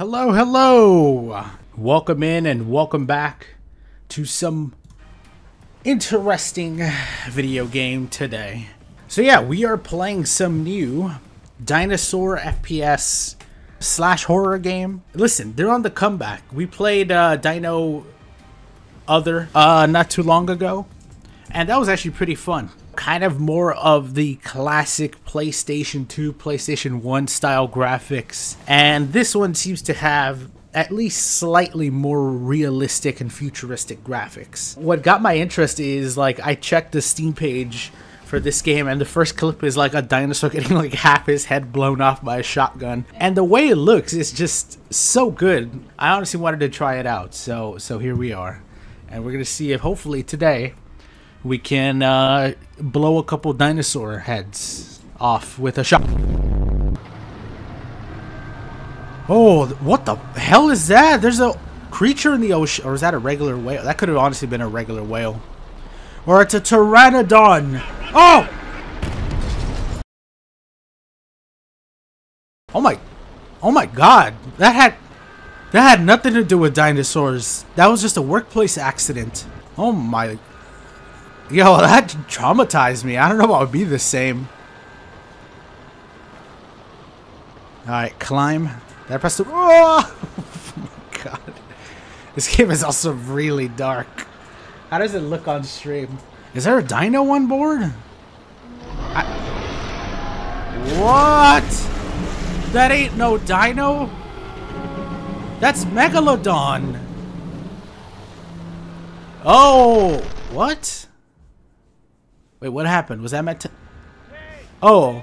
Hello, hello! Welcome in and welcome back to some interesting video game today. So yeah, we are playing some new dinosaur FPS slash horror game. Listen, they're on the comeback. We played Dino Other not too long ago, and that was actually pretty fun. Kind of more of the classic PlayStation 2, PlayStation 1 style graphics. And this one seems to have at least slightly more realistic and futuristic graphics. What got my interest is, like, I checked the Steam page for this game, and the first clip is like a dinosaur getting like half his head blown off by a shotgun. And the way it looks is just so good. I honestly wanted to try it out. So here we are. And we're gonna see if hopefully today we can blow a couple dinosaur heads off with a shot. Oh, what the hell is that? There's a creature in the ocean. Or is that a regular whale? That could have honestly been a regular whale. Or it's a pteranodon. Oh! Oh my god. That had nothing to do with dinosaurs. That was just a workplace accident. Oh my. Yo, that traumatized me. I don't know if I would be the same. Alright, climb. Did I press the... Oh my god. This game is also really dark. How does it look on stream? Is there a dino on board? What? That ain't no dino? That's Megalodon. Oh, what? Wait, what happened? Was that meant to... Oh,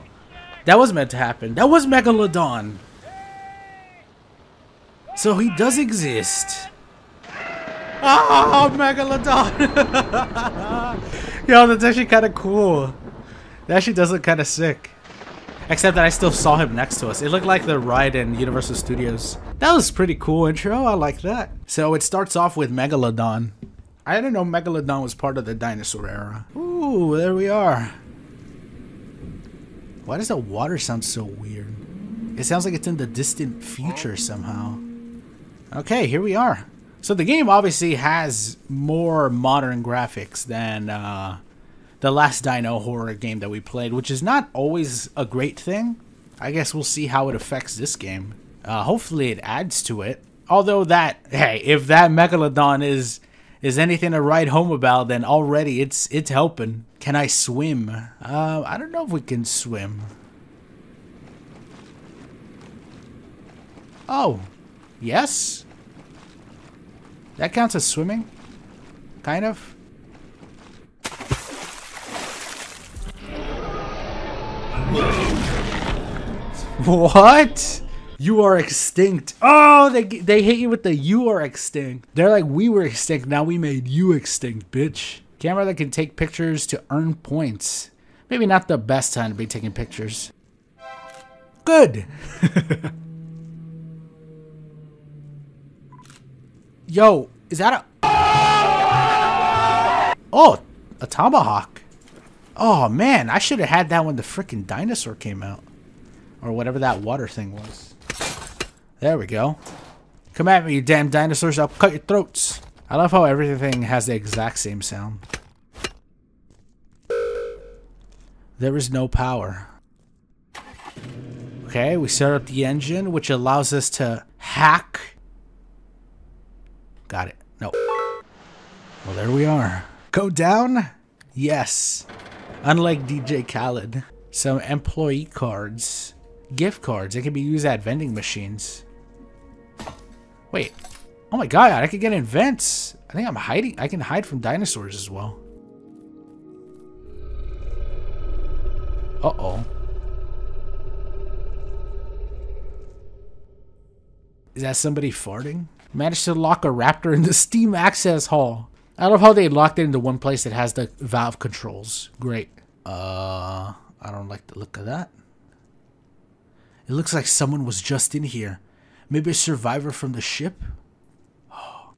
that was meant to happen. That was Megalodon. So he does exist. Oh, Megalodon. Yo, that's actually kind of cool. That actually does look kind of sick. Except that I still saw him next to us. It looked like the ride in Universal Studios. That was pretty cool intro. I like that. So it starts off with Megalodon. I didn't know Megalodon was part of the dinosaur era. Ooh, there we are. Why does the water sound so weird? It sounds like it's in the distant future somehow. Okay, here we are. So the game obviously has more modern graphics than the last dino horror game that we played, which is not always a great thing. I guess we'll see how it affects this game. Hopefully it adds to it. Although that, hey, if that Megalodon is anything to write home about, then already it's helping. Can I swim? I don't know if we can swim. Oh, yes? That counts as swimming? Kind of? What? You are extinct. Oh, they hit you with the "you are extinct." They're like, we were extinct, now we made you extinct, bitch. Camera that can take pictures to earn points. Maybe not the best time to be taking pictures. Good. Yo, is that a... Oh, a tomahawk. Oh, man, I should have had that when the freaking dinosaur came out. Or whatever that water thing was. There we go. Come at me, you damn dinosaurs. I'll cut your throats. I love how everything has the exact same sound. There is no power. Okay, we set up the engine, which allows us to hack. Got it. No. Well, there we are. Go down? Yes. Unlike DJ Khaled. Some employee cards. Gift cards. They can be used at vending machines. Wait. Oh my god, I can get in vents. I think I'm hiding. I can hide from dinosaurs as well. Uh-oh. Is that somebody farting? Managed to lock a raptor in the Steam access hall. I love how they locked it into one place that has the valve controls. Great. I don't like the look of that. It looks like someone was just in here. Maybe a survivor from the ship? Oh.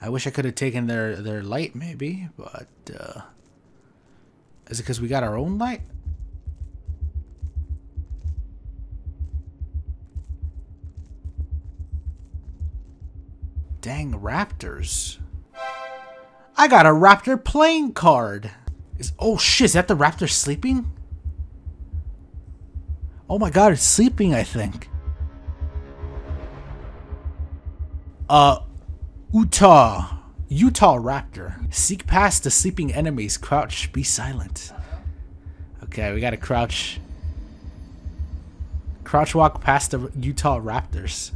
I wish I could have taken their light, maybe, but... Is it because we got our own light? Dang raptors. I got a raptor playing card. Oh shit, is that the raptor sleeping? Oh my god, it's sleeping, I think. Utah Raptor. Seek past the sleeping enemies. Crouch, be silent. Okay, we gotta crouch. Crouch walk past the Utah Raptors.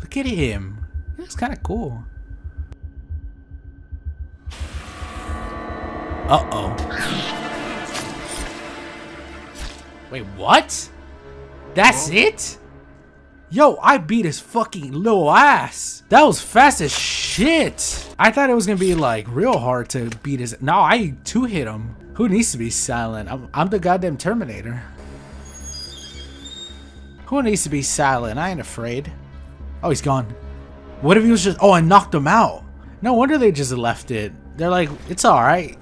Look at him. He looks kinda cool. Uh-oh. Wait, what? That's it? Yo, I beat his fucking little ass. That was fast as shit. I thought it was gonna be like real hard to beat his. No, I two-hit him. Who needs to be silent? I'm the goddamn Terminator. Who needs to be silent? I ain't afraid. Oh, he's gone. What if he was just... Oh, I knocked him out. No wonder they just left it. They're like, it's alright.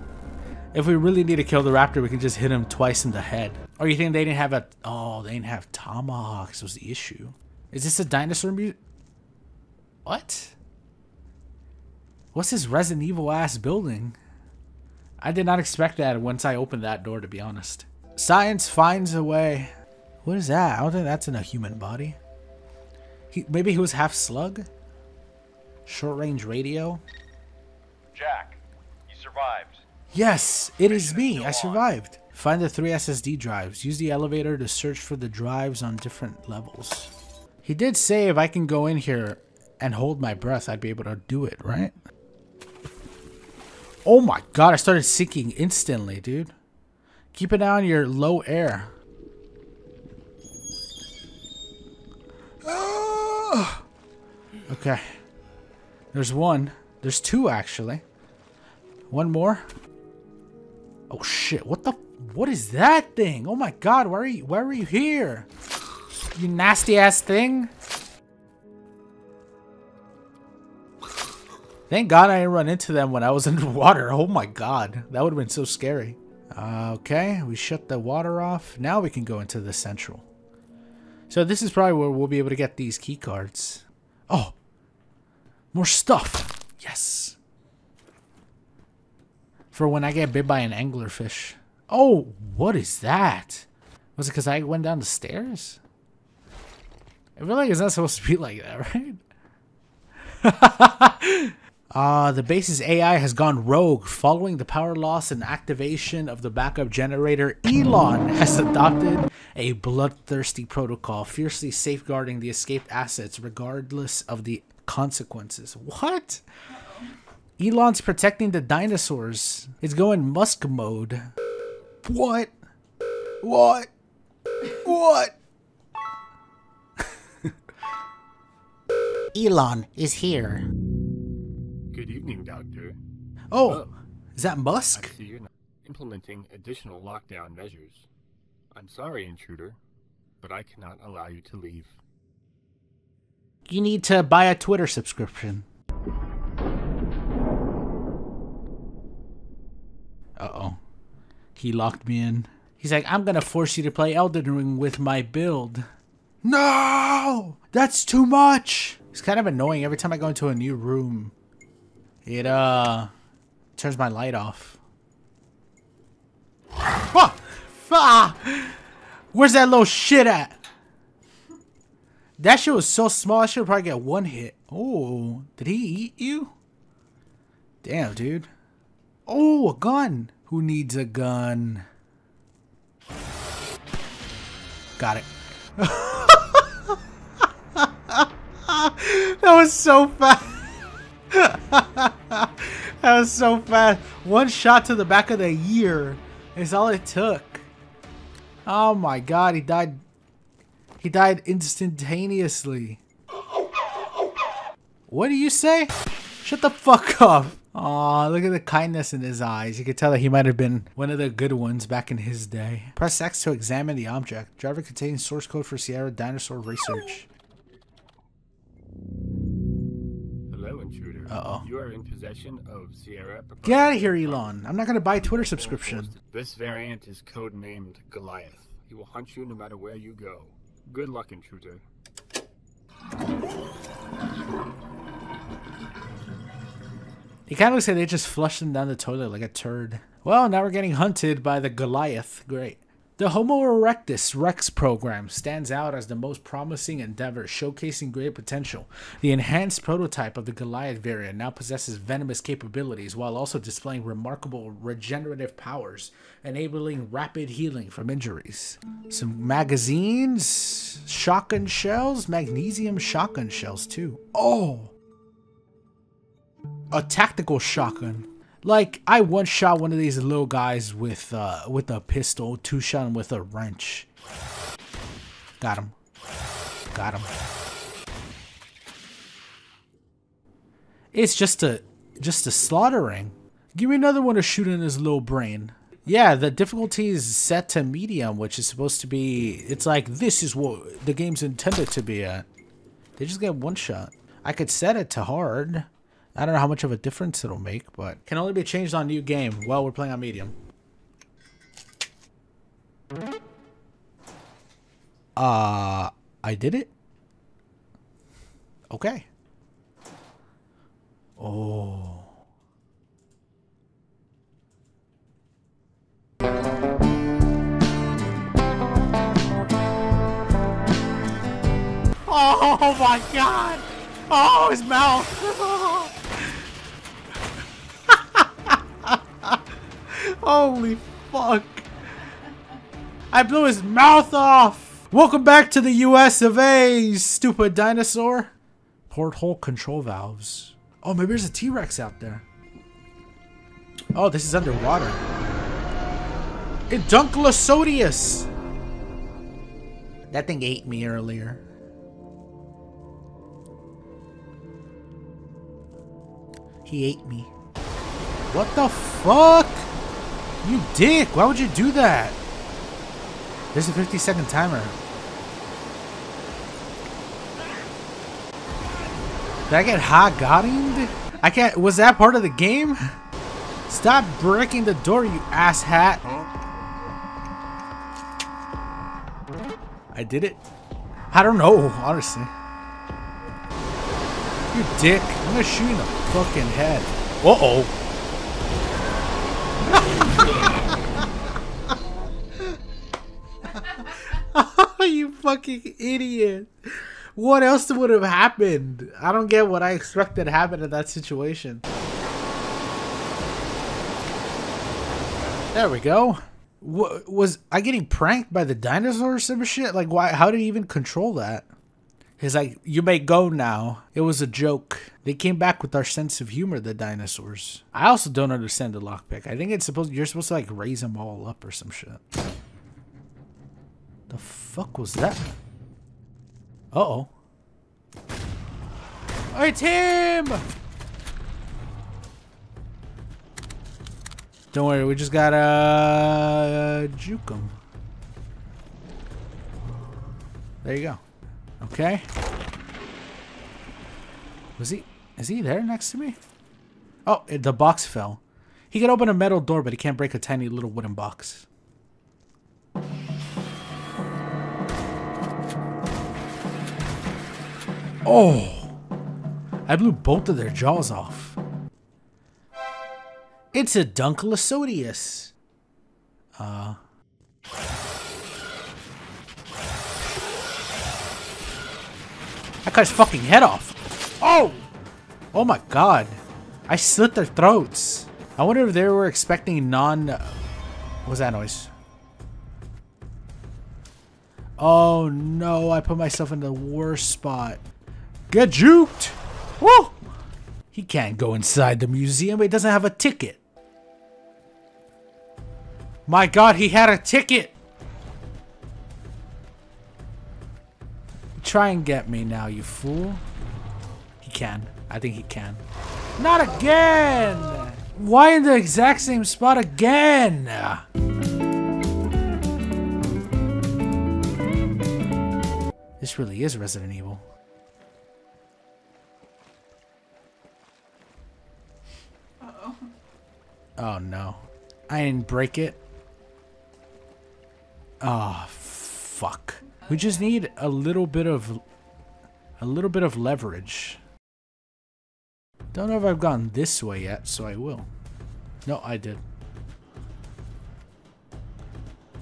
If we really need to kill the raptor, we can just hit him twice in the head. Or you think they didn't have a... Oh, they didn't have tomahawks was the issue. Is this a dinosaur music? What? What's this Resident Evil ass building? I did not expect that once I opened that door, to be honest. Science finds a way. What is that? I don't think that's in a human body. Maybe he was half slug? Short range radio? Jack, you survived. Yes, it is me. I survived. Find the 3 SSD drives. Use the elevator to search for the drives on different levels. He did say if I can go in here and hold my breath, I'd be able to do it, right? Oh my god, I started sinking instantly, dude. Keep an eye on your low air. Okay. There's one. There's two, actually. One more. Oh shit, what is that thing? Oh my god, why are you here? You nasty ass thing. Thank god I didn't run into them when I was underwater. Oh my god, that would have been so scary. Okay, we shut the water off. Now we can go into the central. So this is probably where we'll be able to get these key cards. Oh, more stuff. Yes. For when I get bit by an anglerfish. Oh, what is that? Was it because I went down the stairs? I feel like it's not supposed to be like that, right? The base's AI has gone rogue. Following the power loss and activation of the backup generator, Elon has adopted a bloodthirsty protocol, fiercely safeguarding the escaped assets regardless of the consequences. What? Elon's protecting the dinosaurs. It's going Musk mode. What? What? What? Elon is here. Good evening, Doctor. Oh, is that Musk? I see you're not implementing additional lockdown measures. I'm sorry, intruder, but I cannot allow you to leave. You need to buy a Twitter subscription. Uh-oh. He locked me in. He's like, I'm gonna force you to play Elden Ring with my build. No! That's too much! It's kind of annoying every time I go into a new room. It, turns my light off. Oh! Ah! Where's that little shit at? That shit was so small, I should probably get one hit. Oh, did he eat you? Damn, dude. Oh, a gun. Who needs a gun? Got it. That was so fast. That was so fast. One shot to the back of the ear is all it took. Oh my god, he died. He died instantaneously. What do you say? Shut the fuck up. Aw, look at the kindness in his eyes. You could tell that he might have been one of the good ones back in his day. Press X to examine the object. Driver contains source code for Sierra Dinosaur Research. Hello, intruder. Uh-oh. You are in possession of Sierra... Get out of here, Elon. I'm not going to buy a Twitter subscription. This variant is codenamed Goliath. He will hunt you no matter where you go. Good luck, intruder. It kind of looks like they just flushed him down the toilet like a turd. Well, now we're getting hunted by the Goliath. Great. The Homo erectus Rex program stands out as the most promising endeavor, showcasing great potential. The enhanced prototype of the Goliath variant now possesses venomous capabilities while also displaying remarkable regenerative powers, enabling rapid healing from injuries. Some magazines, shotgun shells, magnesium shotgun shells too. Oh! A tactical shotgun. Like, I one shot one of these little guys with a pistol, two shot him with a wrench. Got him. Got him. It's just a slaughtering. Give me another one to shoot in his little brain. Yeah, the difficulty is set to medium, which is supposed to be, it's like, this is what the game's intended to be at. They just get one shot. I could set it to hard. I don't know how much of a difference it'll make, but can only be changed on new game. Well, we're playing on medium. I did it? Okay. Oh. Oh my God. Oh, his mouth. Holy fuck. I blew his mouth off. Welcome back to the US of A, stupid dinosaur. Porthole control valves. Oh, maybe there's a T-Rex out there. Oh, this is underwater. It's Dunkleosteus. That thing ate me earlier. He ate me. What the fuck? You dick! Why would you do that? There's a 50-second timer. Did I get hot goddamned? I can't. Was that part of the game? Stop breaking the door, you ass hat. I did it. I don't know, honestly. You dick! I'm gonna shoot you in the fucking head. Uh oh. You fucking idiot. What else would have happened? I don't get what I expected to happen in that situation. There we go. Was I getting pranked by the dinosaur or some shit? Like, why? How did he even control that? He's like, you may go now. It was a joke. They came back with our sense of humor, the dinosaurs. I also don't understand the lockpick. I think it's supposed, you're supposed to like raise them all up or some shit. The fuck was that? Uh-oh. Oh, it's him! Don't worry, we just gotta juke him. There you go. Okay. Was he? Is he there next to me? Oh, the box fell. He can open a metal door, but he can't break a tiny little wooden box. Oh! I blew both of their jaws off. It's a Dunkleosteus. I cut his fucking head off. Oh! Oh my God. I slit their throats. I wonder if they were expecting what was that noise? Oh no, I put myself in the worst spot. Get juked! Woo! He can't go inside the museum. It doesn't have a ticket. My God, he had a ticket! Try and get me now, you fool. He can. I think he can. Not again! Why in the exact same spot again? This really is Resident Evil. Uh-oh. Oh no. I didn't break it. Oh, fuck. fuck. We just need a little bit of leverage. Don't know if I've gone this way yet, so I will. No, I did.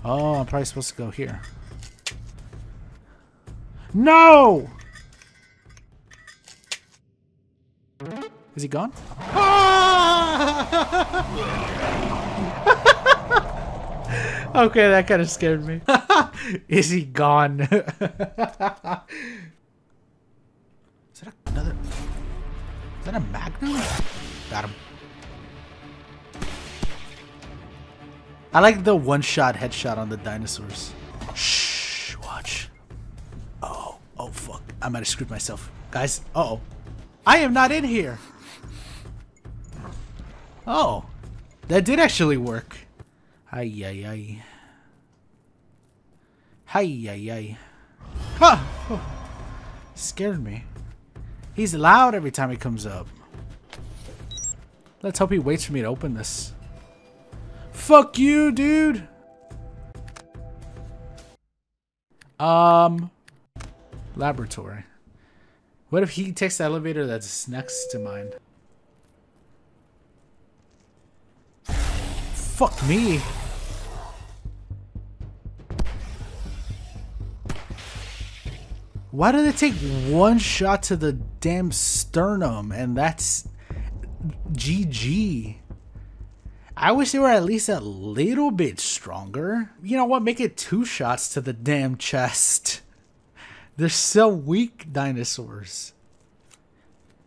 Oh, I'm probably supposed to go here. No! Is he gone? Ah! Okay, that kind of scared me. Is he gone? Is that another... Is that a magnum? Got him. I like the one-shot headshot on the dinosaurs. Shh, watch. Oh, oh fuck. I might have screwed myself. Guys, uh-oh. I am not in here! Oh. That did actually work. Ay, ay, ay. Ay, ay, ay. Ha! Oh. Scared me. He's loud every time he comes up. Let's hope he waits for me to open this. Fuck you, dude! Laboratory. What if he takes the elevator that's next to mine? Fuck me! Why do they take one shot to the damn sternum and that's GG? I wish they were at least a little bit stronger. You know what? Make it 2 shots to the damn chest. They're so weak, dinosaurs.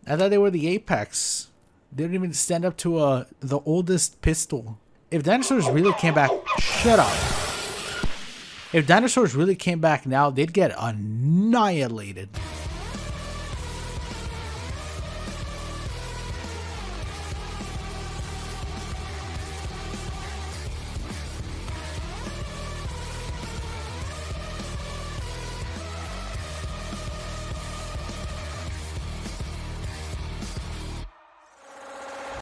I thought they were the apex. They didn't even stand up to the oldest pistol. If dinosaurs really came back... Shut up. If dinosaurs really came back now, they'd get annihilated.